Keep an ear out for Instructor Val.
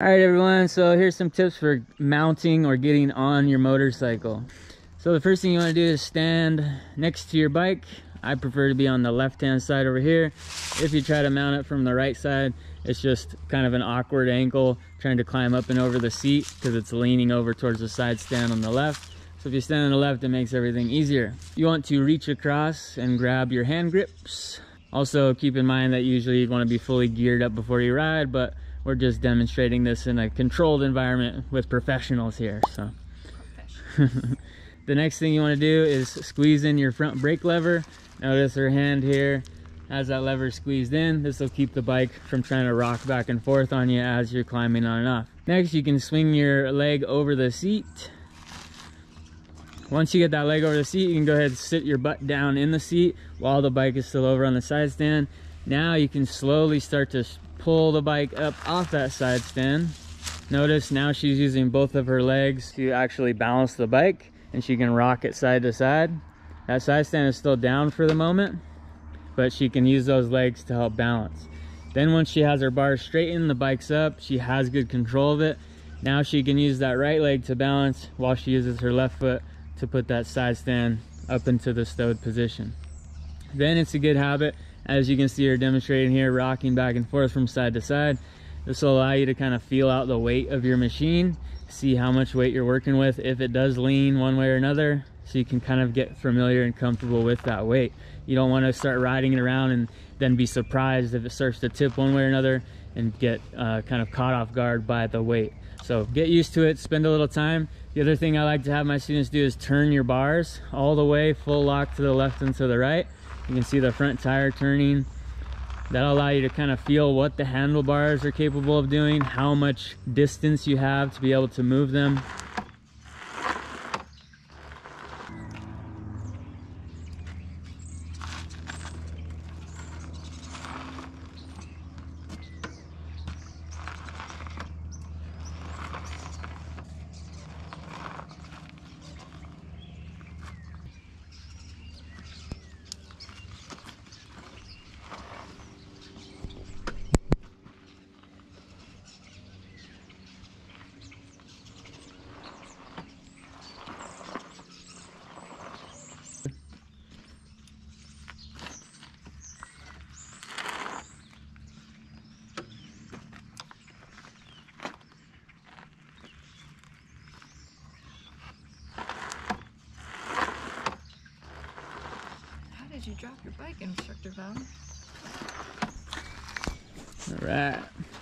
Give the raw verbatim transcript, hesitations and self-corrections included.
All right, everyone, so here's some tips for mounting or getting on your motorcycle. So the first thing you want to do is stand next to your bike. I prefer to be on the left-hand side over here. If you try to mount it from the right side, it's just kind of an awkward angle trying to climb up and over the seat because it's leaning over towards the side stand on the left. So if you stand on the left, it makes everything easier. You want to reach across and grab your hand grips. Also, keep in mind that usually you want to be fully geared up before you ride, but we're just demonstrating this in a controlled environment with professionals here. So, the next thing you want to do is squeeze in your front brake lever. Notice her hand here has that lever squeezed in. This will keep the bike from trying to rock back and forth on you as you're climbing on and off. Next, you can swing your leg over the seat. Once you get that leg over the seat, you can go ahead and sit your butt down in the seat while the bike is still over on the side stand. Now you can slowly start to pull the bike up off that side stand. Notice now she's using both of her legs to actually balance the bike, and she can rock it side to side. That side stand is still down for the moment, but she can use those legs to help balance. Then once she has her bar straightened, the bike's up, she has good control of it. Now she can use that right leg to balance while she uses her left foot to put that side stand up into the stowed position. Then it's a good habit, as you can see her demonstrating here, rocking back and forth from side to side. This will allow you to kind of feel out the weight of your machine, see how much weight you're working with, if it does lean one way or another, so you can kind of get familiar and comfortable with that weight. You don't want to start riding it around and then be surprised if it starts to tip one way or another and get uh, kind of caught off guard by the weight. So get used to it, spend a little time. The other thing I like to have my students do is turn your bars all the way, full lock to the left and to the right. You can see the front tire turning. That'll allow you to kind of feel what the handlebars are capable of doing, how much distance you have to be able to move them. You drop your bike, Instructor Val. All right.